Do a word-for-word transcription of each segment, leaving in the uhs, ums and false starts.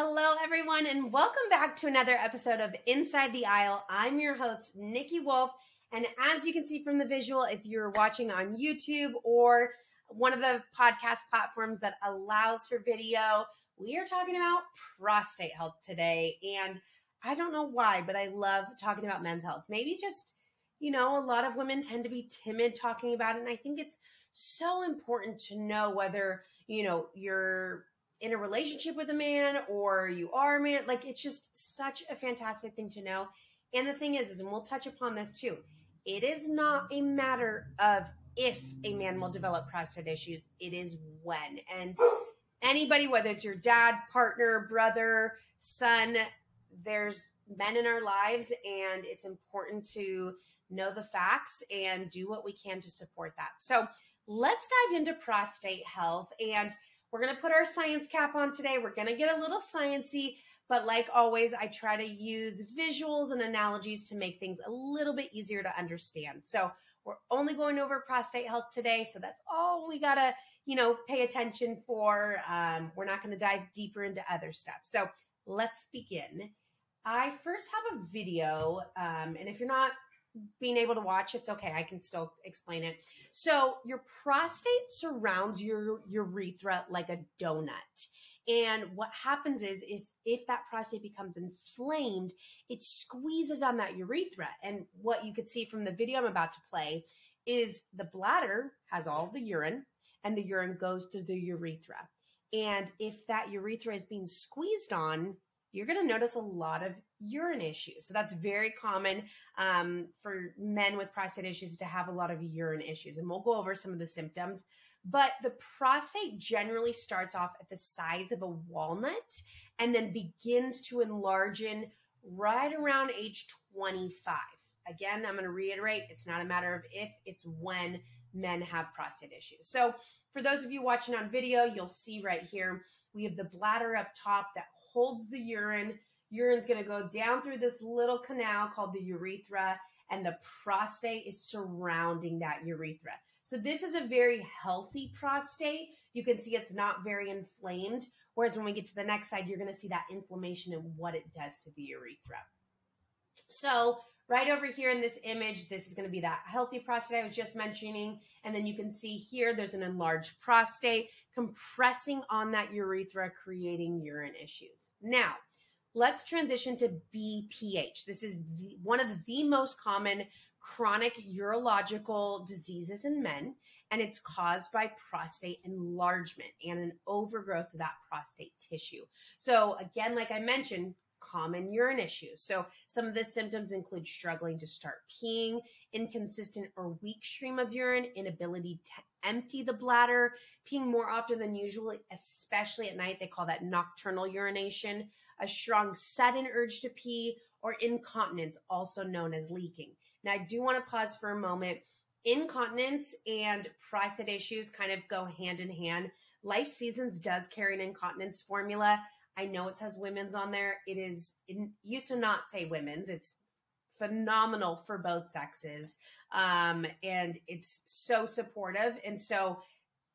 Hello, everyone, and welcome back to another episode of Inside the Aisle. I'm your host, Nikki Wolfe, and as you can see from the visual, if you're watching on YouTube or one of the podcast platforms that allows for video, we are talking about prostate health today, and I don't know why, but I love talking about men's health. Maybe just, you know, a lot of women tend to be timid talking about it, and I think it's so important to know whether, you know, you're in a relationship with a man or you are a man. Like, it's just such a fantastic thing to know. And the thing is, is, and we'll touch upon this too, it is not a matter of if a man will develop prostate issues, it is when. And anybody, whether it's your dad, partner, brother, son, there's men in our lives, and it's important to know the facts and do what we can to support that. So let's dive into prostate health, and we're going to put our science cap on today. We're going to get a little sciencey, but like always, I try to use visuals and analogies to make things a little bit easier to understand. So we're only going over prostate health today. So that's all we got to, you know, pay attention for. Um, we're not going to dive deeper into other stuff. So let's begin. I first have a video, um, and if you're not being able to watch, it's okay. I can still explain it. So your prostate surrounds your urethra like a donut. And what happens is, is if that prostate becomes inflamed, it squeezes on that urethra. And what you could see from the video I'm about to play is the bladder has all the urine, and the urine goes through the urethra. And if that urethra is being squeezed on, you're going to notice a lot of urine issues. So that's very common um, for men with prostate issues to have a lot of urine issues. And we'll go over some of the symptoms. But the prostate generally starts off at the size of a walnut and then begins to enlarge in right around age twenty-five. Again, I'm going to reiterate, it's not a matter of if, it's when men have prostate issues. So for those of you watching on video, you'll see right here, we have the bladder up top that holds the urine. Urine's going to go down through this little canal called the urethra, and the prostate is surrounding that urethra. So this is a very healthy prostate. You can see it's not very inflamed, whereas when we get to the next side, you're going to see that inflammation and what it does to the urethra. So right over here in this image, this is going to be that healthy prostate I was just mentioning. And then you can see here, there's an enlarged prostate compressing on that urethra, creating urine issues. Now, let's transition to B P H. This is the, one of the most common chronic urological diseases in men, and it's caused by prostate enlargement and an overgrowth of that prostate tissue. So again, like I mentioned, common urine issues. So some of the symptoms include struggling to start peeing, inconsistent or weak stream of urine, inability to empty the bladder, peeing more often than usual, especially at night. They call that nocturnal urination, a strong sudden urge to pee, or incontinence, also known as leaking. Now, I do want to pause for a moment. Incontinence and prostate issues kind of go hand in hand. Life Seasons does carry an incontinence formula. I know it says women's on there. It is, it used to not say women's. It's phenomenal for both sexes. Um, and it's so supportive. And so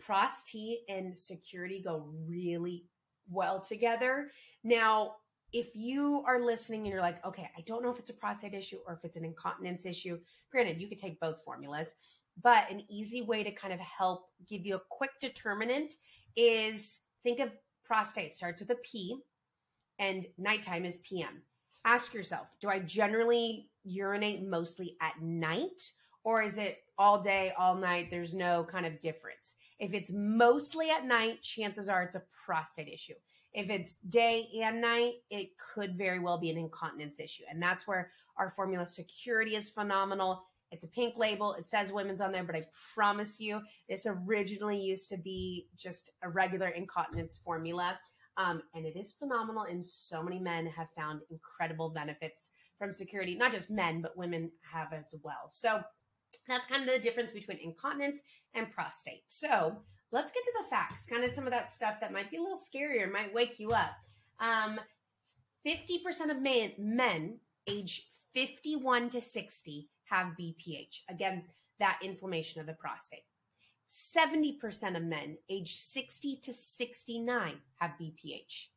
PROS-T and security go really well together. Now, if you are listening and you're like, okay, I don't know if it's a prostate issue or if it's an incontinence issue, granted, you could take both formulas, but an easy way to kind of help give you a quick determinant is think of prostate starts with a P and nighttime is P M. Ask yourself, do I generally urinate mostly at night, or is it all day, all night? There's no kind of difference. If it's mostly at night, chances are it's a prostate issue. If it's day and night, it could very well be an incontinence issue. And that's where our formula security is phenomenal. It's a pink label. It says women's on there, but I promise you, this originally used to be just a regular incontinence formula. Um, and it is phenomenal. And so many men have found incredible benefits from security, not just men, but women have as well. So that's kind of the difference between incontinence and prostate. So let's get to the facts, kind of some of that stuff that might be a little scarier, might wake you up. Um, fifty percent of man, men age fifty-one to sixty have B P H. Again, that inflammation of the prostate. seventy percent of men age sixty to sixty-nine have B P H.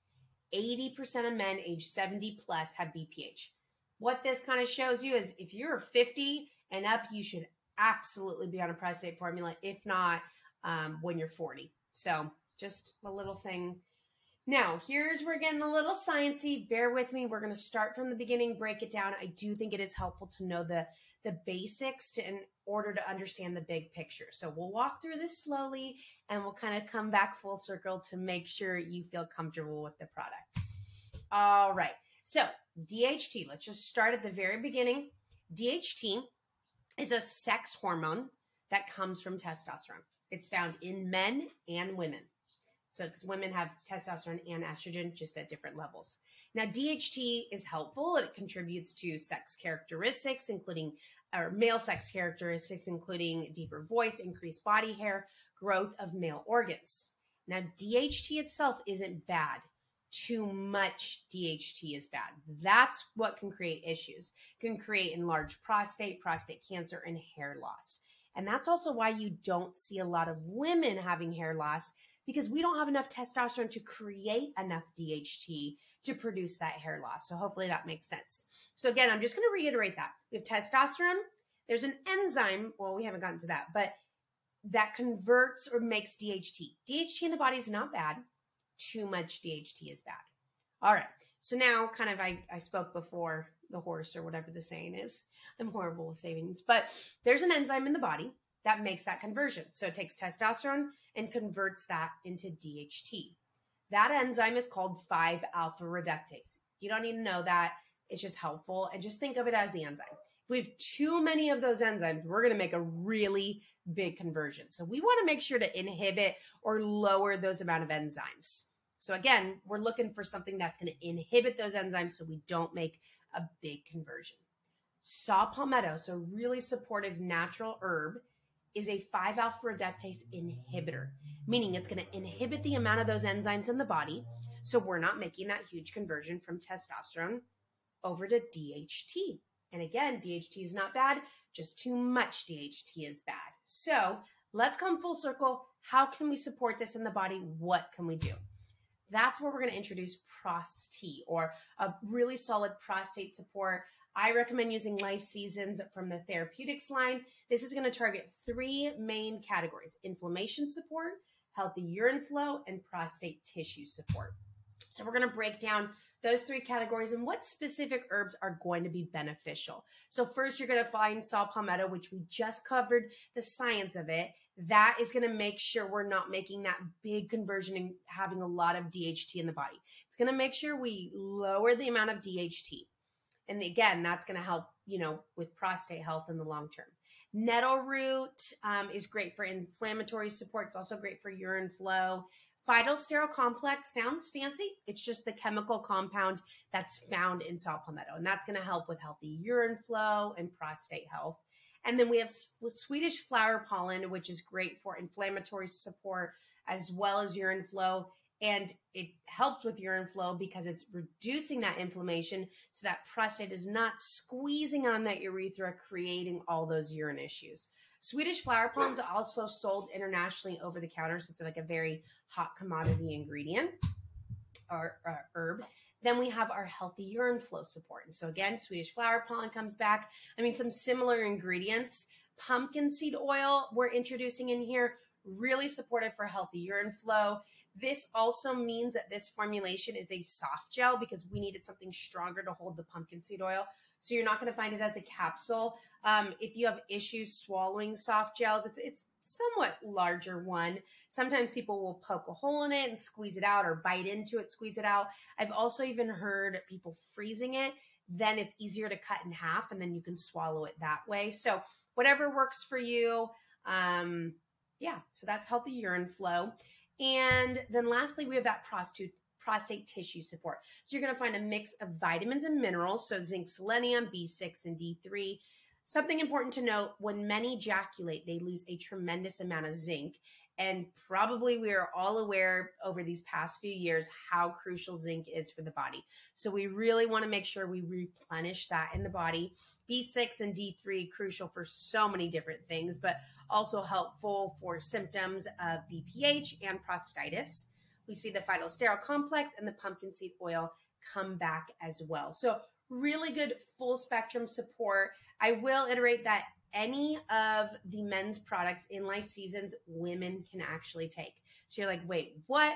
eighty percent of men age seventy plus have B P H. What this kind of shows you is if you're fifty and up, you should absolutely be on a prostate formula, if not um, when you're forty. So just a little thing. Now, here's where we're getting a little sciencey. Bear with me. We're going to start from the beginning, break it down. I do think it is helpful to know the, the basics to, in order to understand the big picture. So we'll walk through this slowly, and we'll kind of come back full circle to make sure you feel comfortable with the product. All right. So D H T, let's just start at the very beginning. D H T is a sex hormone that comes from testosterone. It's found in men and women. So because women have testosterone and estrogen, just at different levels. Now, D H T is helpful. It contributes to sex characteristics, including or male sex characteristics, including deeper voice, increased body hair, growth of male organs. Now, D H T itself isn't bad. Too much D H T is bad. That's what can create issues. It can create enlarged prostate, prostate cancer, and hair loss. And that's also why you don't see a lot of women having hair loss, because we don't have enough testosterone to create enough D H T to produce that hair loss. So hopefully that makes sense. So again, I'm just going to reiterate that. We have testosterone. There's an enzyme. Well, we haven't gotten to that, but that converts or makes D H T. D H T in the body is not bad. Too much D H T is bad. All right. So now kind of I, I spoke before the horse or whatever the saying is. I'm horrible with savings, but there's an enzyme in the body that makes that conversion. So it takes testosterone and converts that into D H T. That enzyme is called five alpha reductase. You don't need to know that. It's just helpful. And just think of it as the enzyme. If we have too many of those enzymes, we're going to make a really big conversion. So we want to make sure to inhibit or lower those amount of enzymes. So again, we're looking for something that's going to inhibit those enzymes so we don't make a big conversion. Saw palmetto, so really supportive natural herb, is a five alpha reductase inhibitor, meaning it's going to inhibit the amount of those enzymes in the body. So we're not making that huge conversion from testosterone over to D H T. And again, D H T is not bad, just too much D H T is bad. So let's come full circle. How can we support this in the body? What can we do? That's where we're going to introduce PROS-T, or a really solid prostate support. I recommend using Life Seasons from the therapeutics line. This is going to target three main categories: inflammation support, healthy urine flow, and prostate tissue support. So we're going to break down those three categories and what specific herbs are going to be beneficial. So first, you're going to find saw palmetto, which we just covered the science of it. That is going to make sure we're not making that big conversion and having a lot of D H T in the body. It's going to make sure we lower the amount of D H T. And again, that's going to help, you know, with prostate health in the long term. Nettle root um, is great for inflammatory support. It's also great for urine flow. Phytosterol complex sounds fancy. It's just the chemical compound that's found in saw palmetto. And that's going to help with healthy urine flow and prostate health. And then we have Swedish flower pollen, which is great for inflammatory support as well as urine flow. And it helps with urine flow because it's reducing that inflammation so that prostate is not squeezing on that urethra, creating all those urine issues. Swedish flower pollen is also sold internationally over the counter, so it's like a very hot commodity ingredient or, or herb. Then we have our healthy urine flow support. And so again, Swedish flower pollen comes back. I mean, some similar ingredients. Pumpkin seed oil we're introducing in here, really supportive for healthy urine flow. This also means that this formulation is a soft gel because we needed something stronger to hold the pumpkin seed oil. So you're not going to find it as a capsule. Um, if you have issues swallowing soft gels, it's it's somewhat larger one. Sometimes people will poke a hole in it and squeeze it out, or bite into it, squeeze it out. I've also even heard people freezing it. Then it's easier to cut in half, and then you can swallow it that way. So whatever works for you. Um, yeah, so that's healthy urine flow. And then lastly, we have that prostate, prostate tissue support. So you're going to find a mix of vitamins and minerals, so zinc, selenium, B six, and D three. Something important to note, when men ejaculate, they lose a tremendous amount of zinc. And probably we are all aware over these past few years how crucial zinc is for the body. So we really want to make sure we replenish that in the body. B six and D three, crucial for so many different things, but also helpful for symptoms of B P H and prostatitis. we see the phytosterol complex and the pumpkin seed oil come back as well. So really good full spectrum support. I will iterate that any of the men's products in Life Seasons, women can actually take. So you're like, wait, what?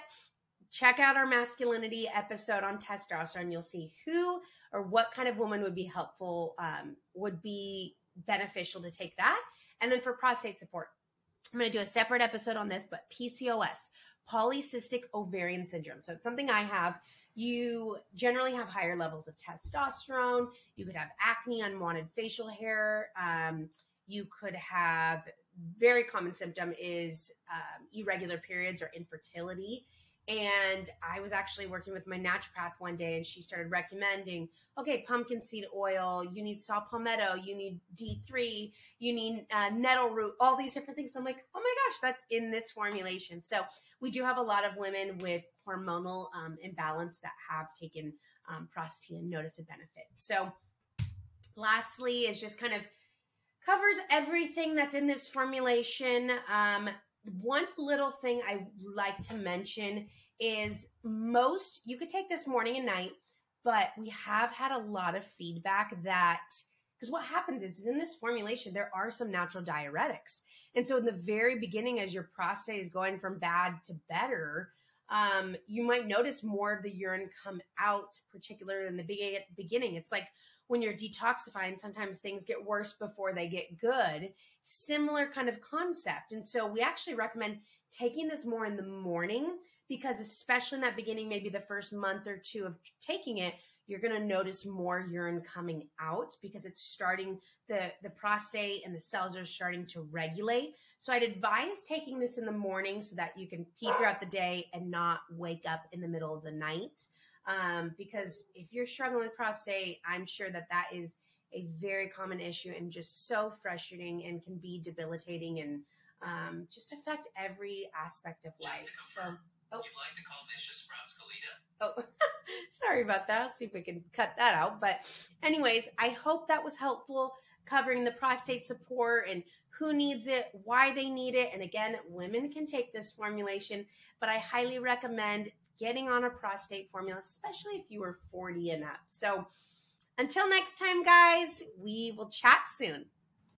Check out our masculinity episode on testosterone. You'll see who or what kind of woman would be helpful, um, would be beneficial to take that. And then for prostate support, I'm going to do a separate episode on this, but P C O S, polycystic ovarian syndrome. So it's something I have. You generally have higher levels of testosterone. You could have acne, unwanted facial hair. Um, you could have, very common symptom is um, irregular periods or infertility. And I was actually working with my naturopath one day, and she started recommending, okay, pumpkin seed oil, you need saw palmetto, you need D three, you need uh, nettle root, all these different things. So I'm like, oh my gosh, that's in this formulation. So we do have a lot of women with hormonal um, imbalance that have taken um, P R O S T and notice a benefit. So lastly is just kind of covers everything that's in this formulation. Um, One little thing I like to mention is most, you could take this morning and night, but we have had a lot of feedback that, because what happens is, is in this formulation, there are some natural diuretics. And so in the very beginning, as your prostate is going from bad to better, um, you might notice more of the urine come out, particularly in the beginning. It's like when you're detoxifying, sometimes things get worse before they get good. Similar kind of concept. And so we actually recommend taking this more in the morning, because especially in that beginning, maybe the first month or two of taking it, you're going to notice more urine coming out because it's starting, the, the prostate and the cells are starting to regulate. So I'd advise taking this in the morning so that you can pee throughout the day and not wake up in the middle of the night. Um, because if you're struggling with prostate, I'm sure that that is a very common issue and just so frustrating and can be debilitating and um, just affect every aspect of life. Just to confirm, so, oh. You'd like to call this just Brown Scalita? Oh, sorry about that. Let's see if we can cut that out. But anyways, I hope that was helpful, covering the prostate support and who needs it, why they need it. And again, women can take this formulation, but I highly recommend getting on a prostate formula, especially if you are forty and up. So until next time, guys, we will chat soon.